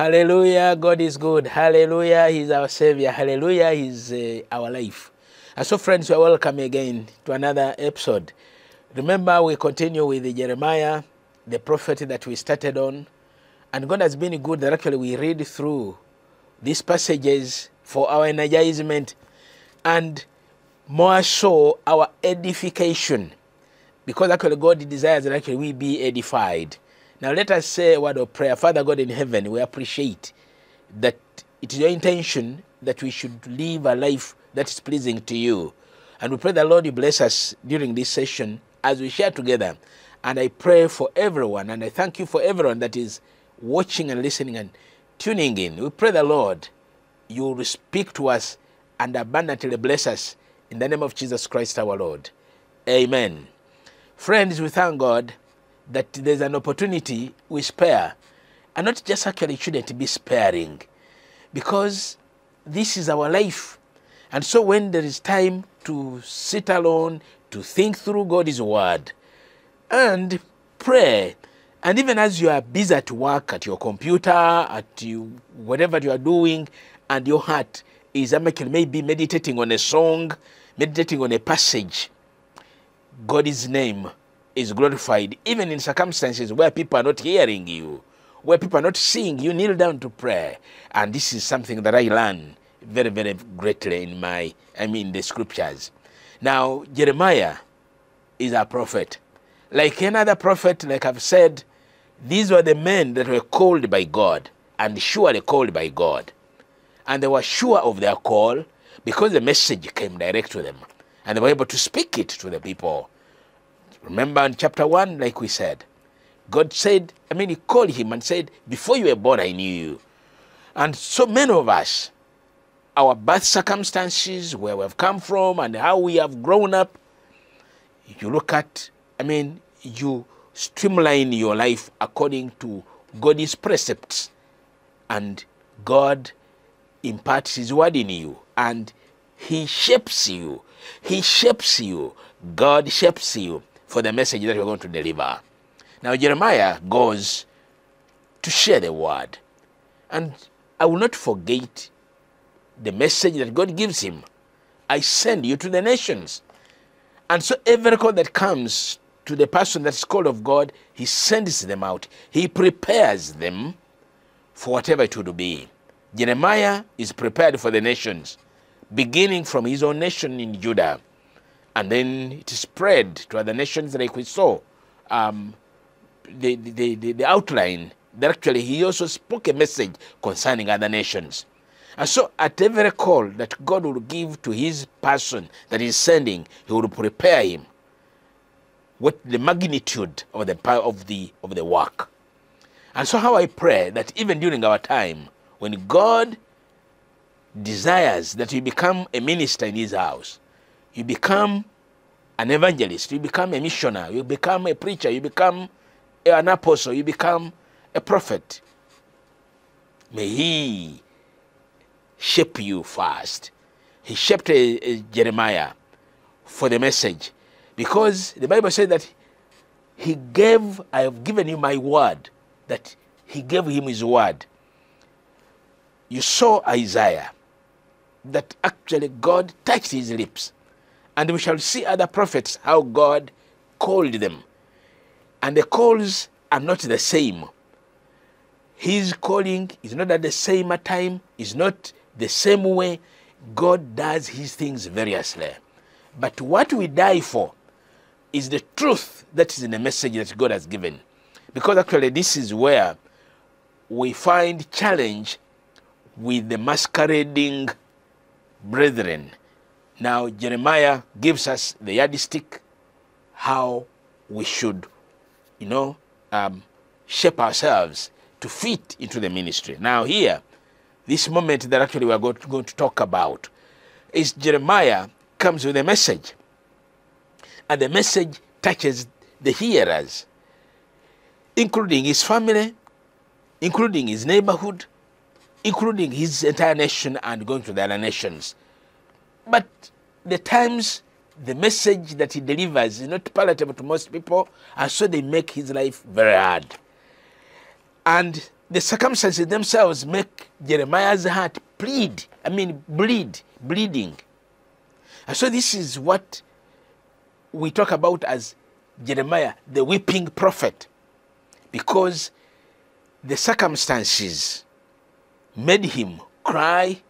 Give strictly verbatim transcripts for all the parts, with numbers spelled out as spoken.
Hallelujah, God is good. Hallelujah, he's our Savior. Hallelujah, he's uh, our life. And so friends, we are welcome again to another episode. Remember, we continue with Jeremiah, the prophet that we started on. And God has been good that actually we read through these passages for our energizement and more so our edification, because actually God desires that actually we be edified. Now let us say a word of prayer. Father God in heaven, we appreciate that it is your intention that we should live a life that is pleasing to you. And we pray that, Lord, you bless us during this session as we share together. And I pray for everyone, and I thank you for everyone that is watching and listening and tuning in. We pray that, Lord, you will speak to us and abundantly bless us in the name of Jesus Christ our Lord. Amen. Friends, we thank God that there's an opportunity we spare. And not just actually shouldn't be sparing, because this is our life. And so when there is time to sit alone, to think through God's word, and pray, and even as you are busy at work, at your computer, at you, whatever you are doing, and your heart is maybe meditating on a song, meditating on a passage, God's name is glorified, even in circumstances where people are not hearing you, where people are not seeing you. Kneel down to prayer. And this is something that I learned very, very greatly in my, I mean, the scriptures. Now, Jeremiah is a prophet. Like another prophet, like I've said, these were the men that were called by God, and surely called by God. And they were sure of their call because the message came direct to them, and they were able to speak it to the people. Remember in chapter one, like we said, God said, I mean, he called him and said, before you were born, I knew you. And so many of us, our birth circumstances, where we have come from and how we have grown up, you look at, I mean, you streamline your life according to God's precepts. And God imparts his word in you, and he shapes you. He shapes you. God shapes you for the message that you're going to deliver. Now, Jeremiah goes to share the word. And I will not forget the message that God gives him. I send you to the nations. And so every call that comes to the person that's called of God, he sends them out. He prepares them for whatever it would be. Jeremiah is prepared for the nations, beginning from his own nation in Judah. And then it spread to other nations, like we saw. Um, the, the, the, the outline that actually he also spoke a message concerning other nations. And so at every call that God will give to his person that he's sending, he will prepare him. What the magnitude of the, of the, of the work. And so how I pray that even during our time, when God desires that you become a minister in his house, you become an evangelist, you become a missionary, you become a preacher, you become an apostle, you become a prophet. May he shape you first. He shaped a, a Jeremiah for the message, because the Bible says that he gave, I have given you my word, that he gave him his word. You saw Isaiah, that actually God touched his lips. And we shall see other prophets, how God called them. And the calls are not the same. His calling is not at the same time, is not the same way. God does his things variously. But what we die for is the truth that is in the message that God has given. Because actually this is where we find challenge with the masquerading brethren. Now, Jeremiah gives us the yardstick, how we should, you know, um, shape ourselves to fit into the ministry. Now here, this moment that actually we are going to, going to talk about is Jeremiah comes with a message. And the message touches the hearers, including his family, including his neighborhood, including his entire nation and going to the other nations. But the times the message that he delivers is not palatable to most people, and so they make his life very hard. And the circumstances themselves make Jeremiah's heart bleed. I mean, bleed, bleeding. And so this is what we talk about as Jeremiah, the weeping prophet, because the circumstances made him cry,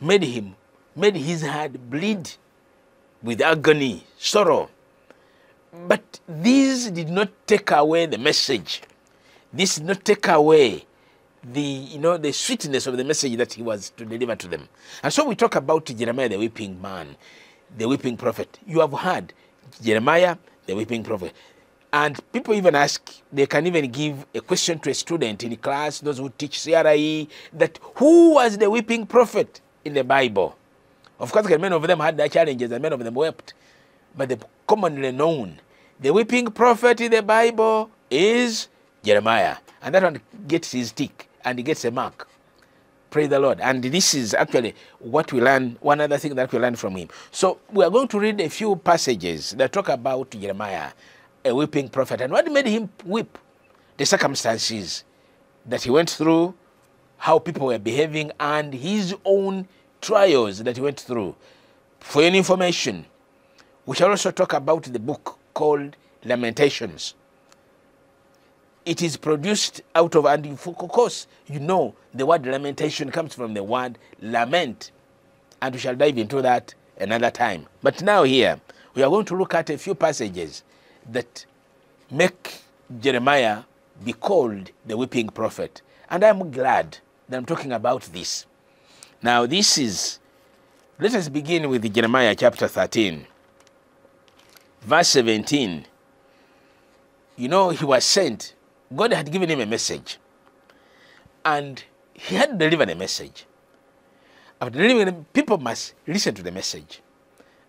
made him, made his heart bleed with agony, sorrow. But these did not take away the message. This did not take away the, you know, the sweetness of the message that he was to deliver to them. And so we talk about Jeremiah, the weeping man, the weeping prophet. You have heard Jeremiah, the weeping prophet. And people even ask, they can even give a question to a student in class, those who teach C R I E, that who was the weeping prophet in the Bible? Of course, many of them had their challenges and many of them wept. But the commonly known, the weeping prophet in the Bible is Jeremiah. And that one gets his tick and he gets a mark. Praise the Lord. And this is actually what we learn, one other thing that we learn from him. So we are going to read a few passages that talk about Jeremiah, a weeping prophet. And what made him weep? The circumstances that he went through, how people were behaving, and his own trials that he went through. For your information, we shall also talk about the book called Lamentations. It is produced out of, and of course, you know, the word lamentation comes from the word lament. And we shall dive into that another time. But now here, we are going to look at a few passages that make Jeremiah be called the weeping prophet. And I'm glad that I'm talking about this. Now this is, let us begin with Jeremiah chapter thirteen, verse seventeen. You know, he was sent, God had given him a message. And he had delivered a message. After delivering him, people must listen to the message.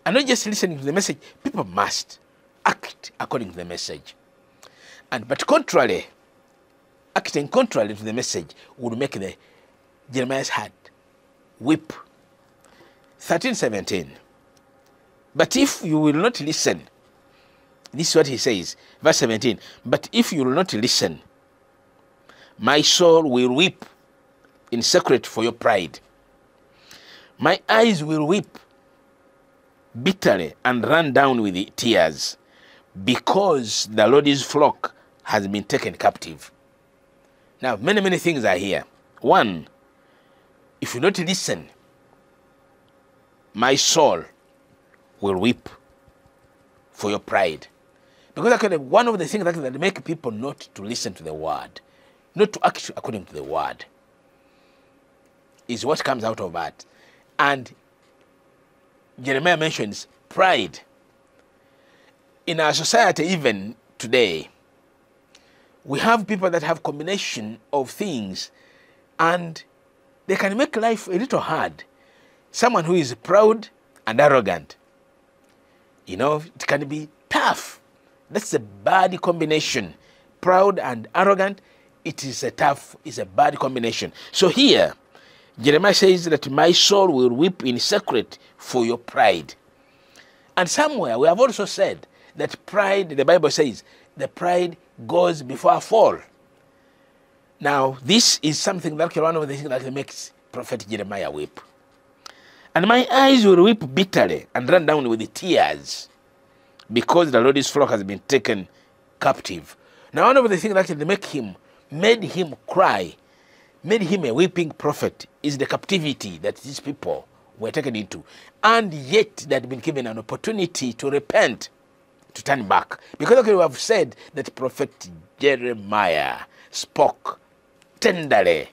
And not just listening to the message, people must act according to the message. And but contrary, acting contrary to the message would make the Jeremiah's heart weep. thirteen seventeen. But if you will not listen, this is what he says, verse seventeen. But if you will not listen, my soul will weep in secret for your pride. My eyes will weep bitterly and run down with tears, because the Lord's flock has been taken captive. Now, many, many things are here. One, if you don't listen, my soul will weep for your pride. Because actually, one of the things that make people not to listen to the word, not to act according to the word, is what comes out of that. And Jeremiah mentions pride. In our society, even today, we have people that have combination of things and they can make life a little hard. Someone who is proud and arrogant, you know, it can be tough. That's a bad combination. Proud and arrogant, it is a tough, it's a bad combination. So here, Jeremiah says that my soul will weep in secret for your pride. And somewhere we have also said that pride, the Bible says, the pride goes before a fall. Now, this is something that one of the things that makes Prophet Jeremiah weep. And my eyes will weep bitterly and run down with tears, because the Lord's flock has been taken captive. Now, one of the things that make him, made him cry, made him a weeping prophet, is the captivity that these people were taken into. And yet, they had been given an opportunity to repent, to turn back. Because okay, we have said that Prophet Jeremiah spoke tenderly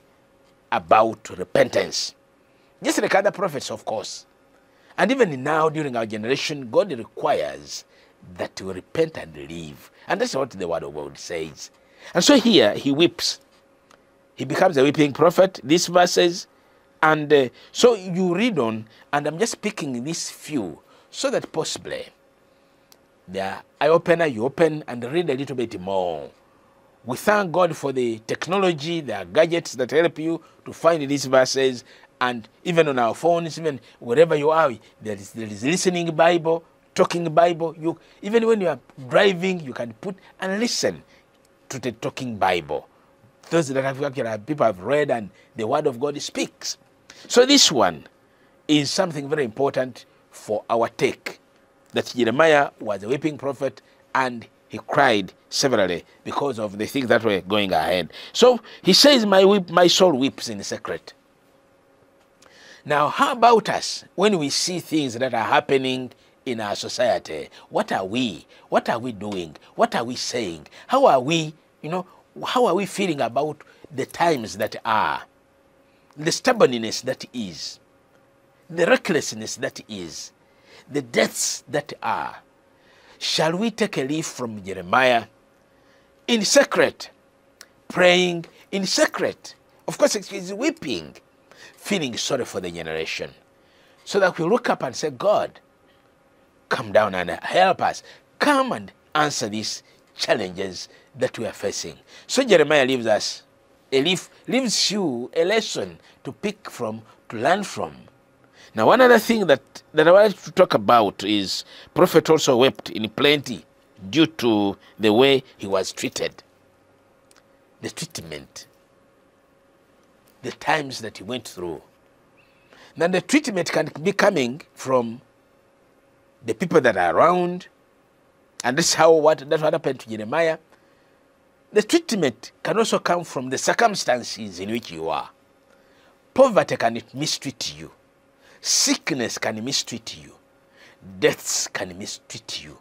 about repentance, just like other prophets, of course. And even now, during our generation, God requires that we repent and live. And that's what the Word of God says. And so here, he weeps. He becomes a weeping prophet, these verses. And uh, so you read on, and I'm just picking these few, so that possibly the eye-opener, you open and read a little bit more. We thank God for the technology, the gadgets that help you to find these verses. And even on our phones, even wherever you are, there is, there is listening Bible, talking Bible. You, even when you are driving, you can put and listen to the talking Bible Those that have, people have read and the word of God speaks. So this one is something very important for our take, that Jeremiah was a weeping prophet and he cried severally because of the things that were going ahead. So he says, my, weep, my soul weeps in secret. Now, how about us when we see things that are happening in our society? What are we? What are we doing? What are we saying? How are we, you know, how are we feeling about the times that are? The stubbornness that is, the recklessness that is, the deaths that are. Shall we take a leaf from Jeremiah in secret, praying in secret? Of course, he's weeping, feeling sorry for the generation. So that we look up and say, God, come down and help us. Come and answer these challenges that we are facing. So Jeremiah leaves us a leaf, leaves you a lesson to pick from, to learn from. Now, one other thing that, that I wanted to talk about is prophet also wept in plenty due to the way he was treated. The treatment. The times that he went through. Now, the treatment can be coming from the people that are around. And this is how what, that's what happened to Jeremiah. The treatment can also come from the circumstances in which you are. Poverty can mistreat you. Sickness can mistreat you. Deaths can mistreat you.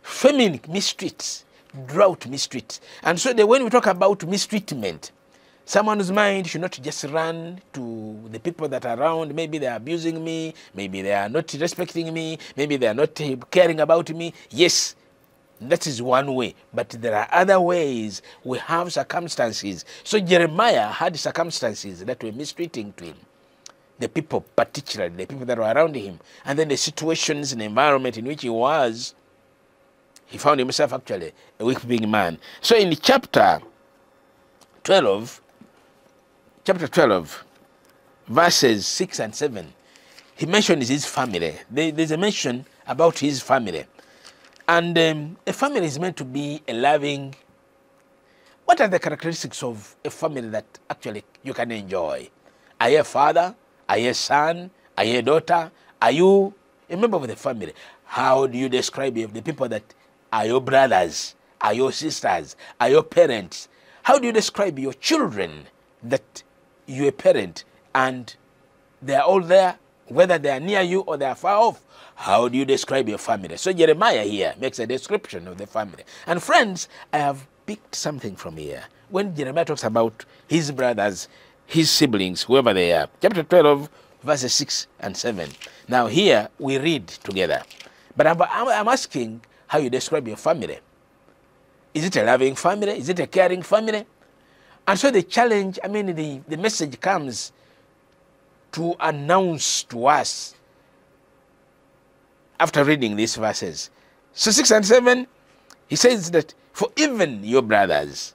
Famine mistreats. Drought mistreats. And so the, when we talk about mistreatment, someone's mind should not just run to the people that are around. Maybe they are abusing me. Maybe they are not respecting me. Maybe they are not caring about me. Yes, that is one way. But there are other ways. We have circumstances. So Jeremiah had circumstances that were mistreating to him. The people, particularly the people that were around him. And then the situations and the environment in which he was, he found himself actually a weeping man. So in chapter twelve, chapter twelve, verses six and seven, he mentions his family. There's a mention about his family. And um, a family is meant to be a loving. What are the characteristics of a family that actually you can enjoy? Are you a father? Are you a son? Are you a daughter? Are you a member of the family? How do you describe the people that are your brothers? Are your sisters? Are your parents? How do you describe your children that you're a parent and they are all there, whether they are near you or they are far off? How do you describe your family? So Jeremiah here makes a description of the family. And friends, I have picked something from here. When Jeremiah talks about his brothers, his siblings, whoever they are. Chapter twelve, verses six and seven. Now here we read together. But I'm, I'm asking how you describe your family. Is it a loving family? Is it a caring family? And so the challenge, I mean, the, the message comes to announce to us after reading these verses. So six and seven, he says that, for even your brothers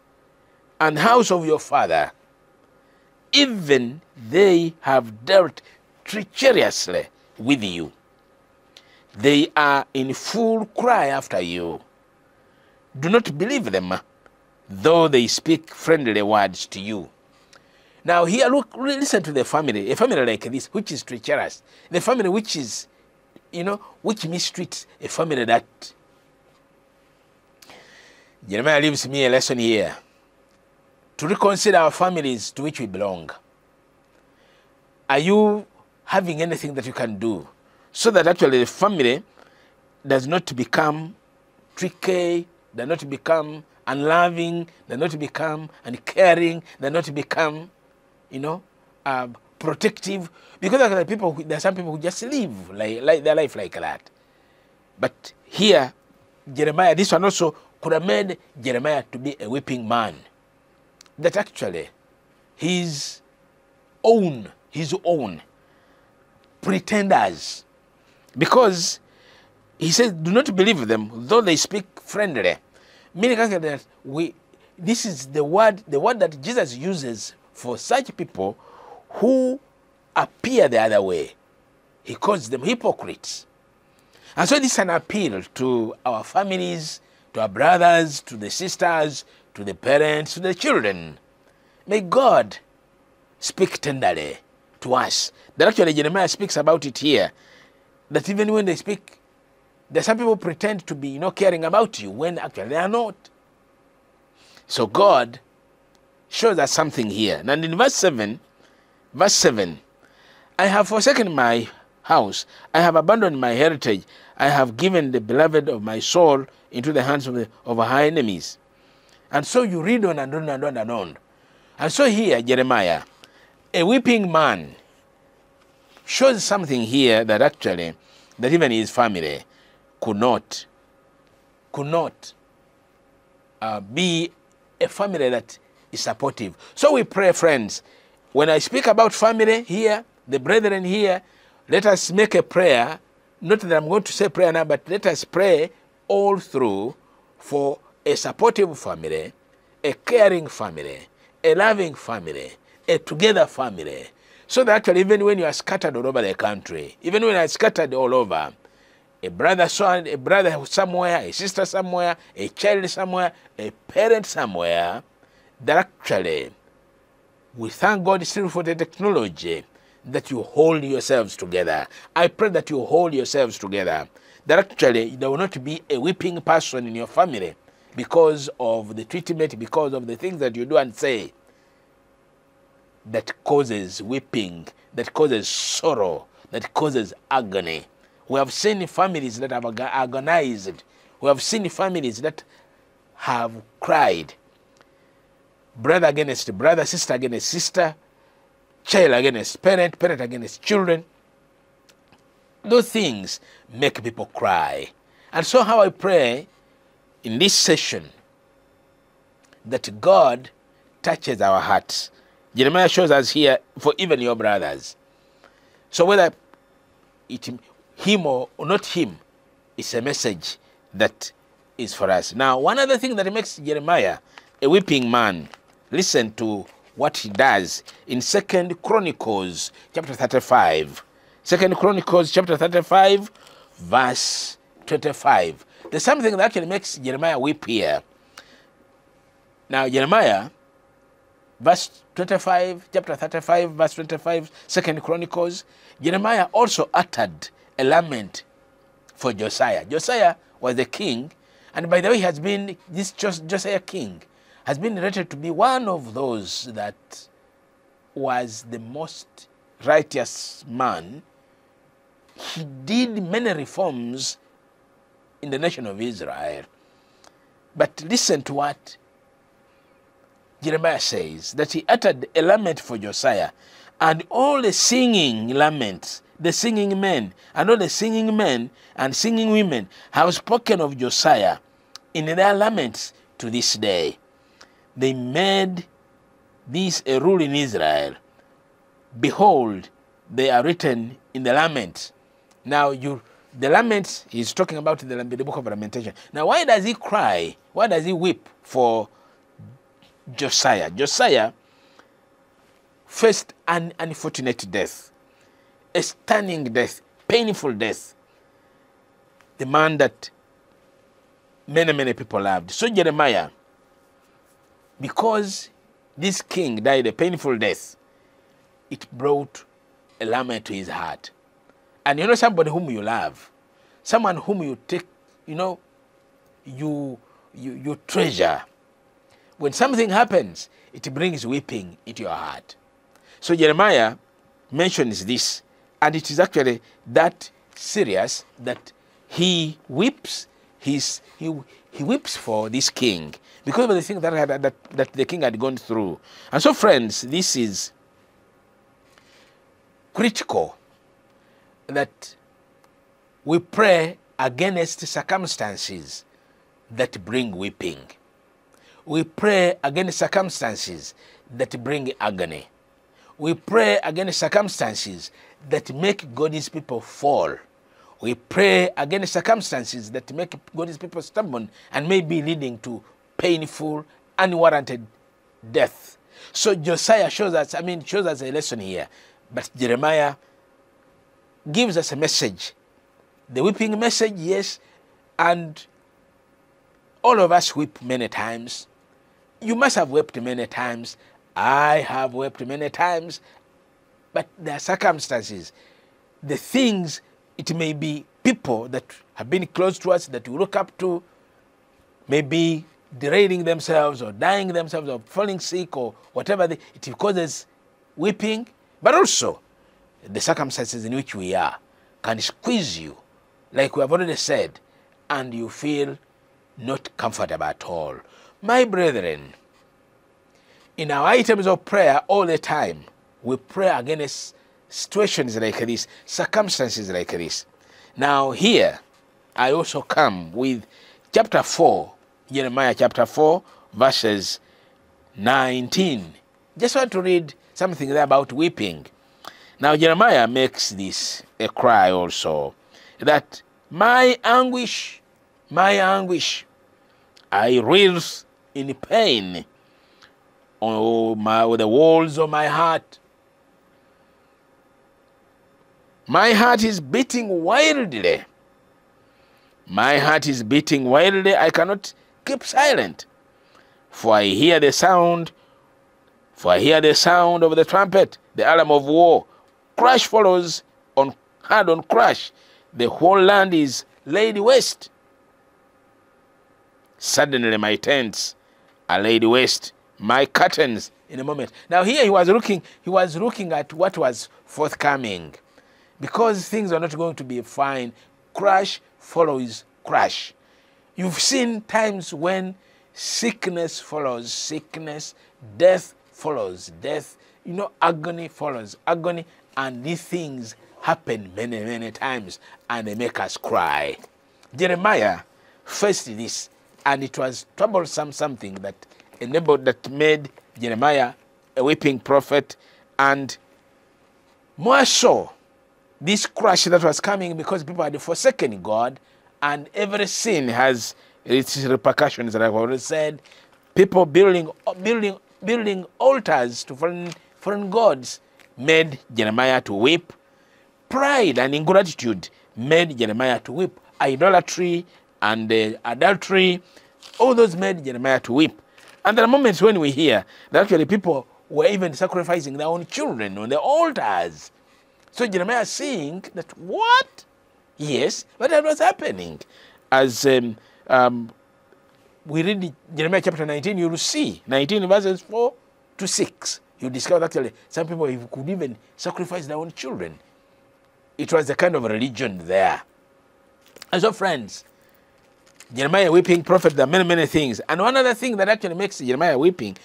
and house of your father, even they have dealt treacherously with you. They are in full cry after you. Do not believe them, though they speak friendly words to you. Now here, look, listen to the family, a family like this, which is treacherous, the family which is, you know, which mistreats, a family that... Jeremiah leaves me a lesson here. To reconsider our families to which we belong. Are you having anything that you can do so that actually the family does not become tricky, does not become unloving, does not become uncaring, does not become, you know, uh, protective? Because there are people, there are some people who just live like, like their life like that. But here, Jeremiah, this one also could have made Jeremiah to be a weeping man. That actually his own, his own pretenders. Because he says, do not believe them, though they speak friendly. Meaning that we, this is the word, the word that Jesus uses for such people who appear the other way. He calls them hypocrites. And so this is an appeal to our families, to our brothers, to the sisters, to the parents, to the children, May God speak tenderly to us. That actually Jeremiah speaks about it here. That even when they speak, there's some people pretend to be, you know, caring about you when actually they are not. So God shows us something here. And in verse seven, verse seven, I have forsaken my house, I have abandoned my heritage, I have given the beloved of my soul into the hands of, the, of her enemies. And so you read on and on and on and on. And so here, Jeremiah, a weeping man, shows something here that actually, that even his family could not, could not uh, be a family that is supportive. So we pray, friends, when I speak about family here, the brethren here, let us make a prayer, not that I'm going to say prayer now, but let us pray all through for a supportive family, a caring family, a loving family, a together family. So that actually even when you are scattered all over the country, even when I scattered all over, a brother a brother somewhere, a sister somewhere, a child somewhere, a parent somewhere, that actually we thank God still for the technology, that you hold yourselves together. I pray that you hold yourselves together. That actually there will not be a weeping person in your family because of the treatment, because of the things that you do and say that causes weeping, that causes sorrow, that causes agony. We have seen families that have agonized. We have seen families that have cried. Brother against brother, sister against sister, child against parent, parent against children. Those things make people cry. And so how I pray in this session that God touches our hearts. Jeremiah shows us here, for even your brothers. So whether it, him or not him, it's a message that is for us. Now, one other thing that makes Jeremiah a weeping man, listen to what he does in Second Chronicles chapter thirty-five. Second Chronicles chapter thirty-five verse twenty-five. There's something that actually makes Jeremiah weep here. Now Jeremiah, verse twenty-five, chapter thirty-five, verse twenty-five, Second Chronicles, Jeremiah also uttered a lament for Josiah. Josiah was the king, and by the way, he has been, this Josiah king has been rated to be one of those that was the most righteous man. He did many reforms in the nation of Israel. But listen to what Jeremiah says, that he uttered a lament for Josiah, and all the singing laments, the singing men, and all the singing men and singing women have spoken of Josiah in their laments to this day. They made this a rule in Israel. Behold, they are written in the laments. Now, you, the laments, he's talking about the, the book of Lamentation. Now, why does he cry? Why does he weep for Josiah? Josiah faced an unfortunate death, a stunning death, painful death. The man that many, many people loved. So Jeremiah, because this king died a painful death, it brought a lament to his heart. And you know, somebody whom you love, someone whom you take, you know, you, you, you treasure. When something happens, it brings weeping into your heart. So Jeremiah mentions this, and it is actually that serious that he weeps, he's, he, he weeps for this king because of the thing that, had, that, that the king had gone through. And so, friends, this is critical that we pray against circumstances that bring weeping. We pray against circumstances that bring agony. We pray against circumstances that make God's people fall. We pray against circumstances that make God's people stubborn and may be leading to painful, unwarranted death. So Josiah shows us, I mean, shows us a lesson here. But Jeremiah gives us a message. The weeping message, yes, and all of us weep many times. You must have wept many times I have wept many times, but there are circumstances, the things, it may be people that have been close to us that we look up to, may be derailing themselves or dying themselves or falling sick or whatever, they, it causes weeping, but also the circumstances in which we are can squeeze you, like we have already said, and you feel not comfortable at all. My brethren, in our items of prayer all the time, we pray against situations like this, circumstances like this. Now here, I also come with chapter four, Jeremiah chapter four, verses nineteen. Just want to read something there about weeping. Now Jeremiah makes this a cry also, that my anguish, my anguish, I reels in pain on my, the walls of my heart. My heart is beating wildly. My heart is beating wildly. I cannot keep silent. For I hear the sound, for I hear the sound of the trumpet, the alarm of war. Crash follows on hard on crash. The whole land is laid waste. Suddenly my tents are laid waste, my curtains in a moment. Now here he was looking, he was looking at what was forthcoming, because things are not going to be fine. Crash follows crash. You've seen times when sickness follows sickness, death follows death, you know, agony follows agony, and these things happen many, many times, and they make us cry. Jeremiah faced this, and it was troublesome, something that enabled, that made Jeremiah a weeping prophet, and more so, this crash that was coming because people had forsaken God, and every sin has its repercussions, like I already said. People building, building, building altars to foreign, foreign gods made Jeremiah to weep. Pride and ingratitude made Jeremiah to weep. Idolatry and uh, adultery, all those made Jeremiah to weep. And there are moments when we hear that actually people were even sacrificing their own children on the altars. So Jeremiah is saying that, what? Yes, but that was happening. As um, um, we read Jeremiah chapter nineteen, you will see, nineteen verses four to six. You discover that actually some people could even sacrifice their own children. It was the kind of religion there. And so friends, Jeremiah weeping prophet, there are many, many things. And one other thing that actually makes Jeremiah weeping,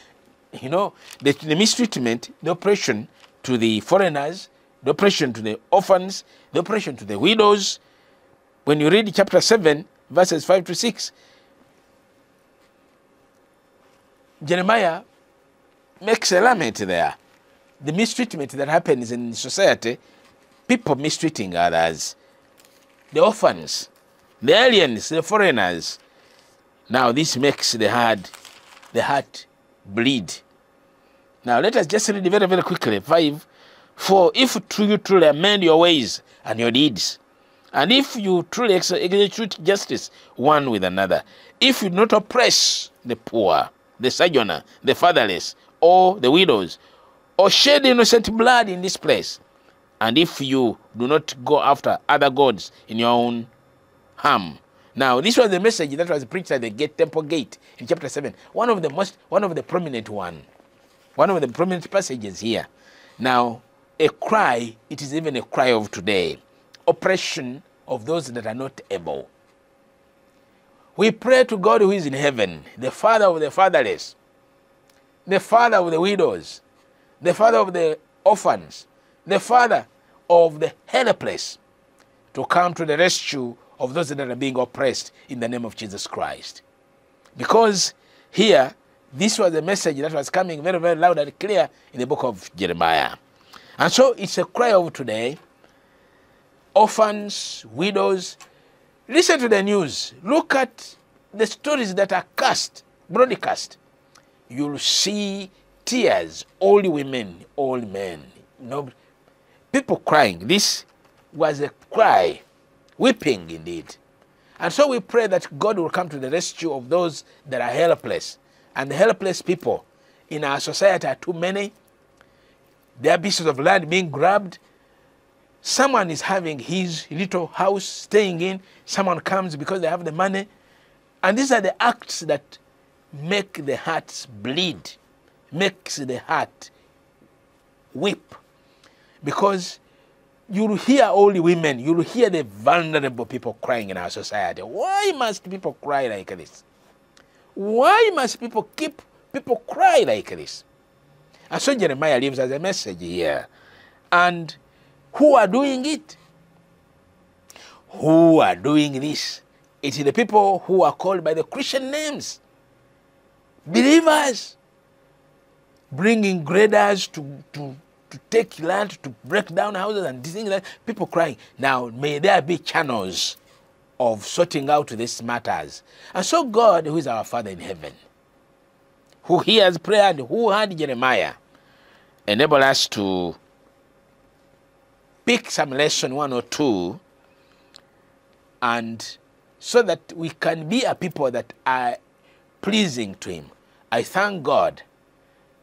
you know, the, the mistreatment, the oppression to the foreigners, the oppression to the orphans, the oppression to the widows. When you read chapter seven, verses five to six, Jeremiah makes a lament there. The mistreatment that happens in society, people mistreating others, the orphans, the aliens, the foreigners. Now this makes the heart, the heart bleed. Now let us just read very, very quickly. Five, for if you truly amend your ways and your deeds, and if you truly execute justice one with another, if you do not oppress the poor, the sojourner, the fatherless, or the widows, or shed innocent blood in this place, and if you do not go after other gods in your own harm. Now, this was the message that was preached at the gate, temple gate in chapter seven. One of the most, one of the prominent one. One of the prominent passages here. Now, a cry, it is even a cry of today. Oppression of those that are not able. We pray to God who is in heaven, the Father of the fatherless, the Father of the widows, the Father of the orphans, the Father of the helpless, to come to the rescue of those that are being oppressed in the name of Jesus Christ. Because here, this was a message that was coming very, very loud and clear in the book of Jeremiah. And so it's a cry of today. Orphans, widows, listen to the news. Look at the stories that are cast, broadcast. You'll see tears, old women, old men. No, people crying. This was a cry, weeping indeed. And so we pray that God will come to the rescue of those that are helpless, and helpless people, in our society are too many. There are pieces of land being grabbed. Someone is having his little house staying in. Someone comes because they have the money. And these are the acts that make the hearts bleed, makes the heart weep. Because you'll hear only women, you'll hear the vulnerable people crying in our society. Why must people cry like this? Why must people keep people cry like this? And so Jeremiah leaves us a message here. And who are doing it? Who are doing this? It's the people who are called by the Christian names. Believers. Bringing graders to, to, to take land, to break down houses and things like that. People crying. Now, may there be channels of sorting out these matters. And so God, who is our Father in heaven, who hears prayer and who heard Jeremiah, enable us to pick some lesson, one or two, and so that we can be a people that are pleasing to him. I thank God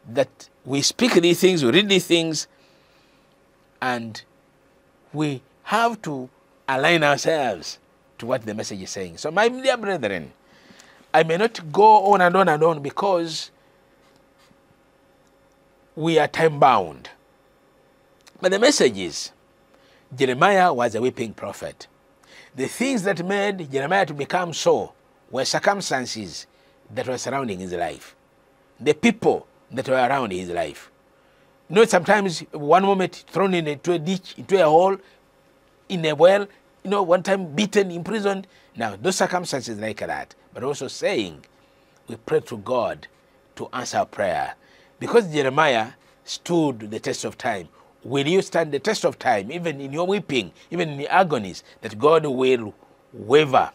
that we speak these things, we read these things, and we have to align ourselves to what the message is saying. So my dear brethren, I may not go on and on and on because we are time-bound. But the message is, Jeremiah was a weeping prophet. The things that made Jeremiah to become so were circumstances that were surrounding his life. The people that were around his life. You know, sometimes one moment thrown into a ditch, into a hole, in a well, you know, one time beaten, imprisoned. Now, those circumstances like that. But also saying, we pray to God to answer prayer. Because Jeremiah stood the test of time. Will you stand the test of time, even in your weeping, even in the agonies, that God will waver,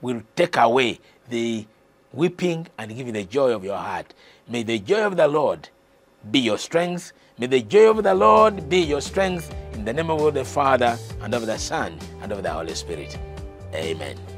will take away the weeping and give you the joy of your heart. May the joy of the Lord be your strength. May the joy of the Lord be your strength. In the name of the Father, and of the Son, and of the Holy Spirit. Amen.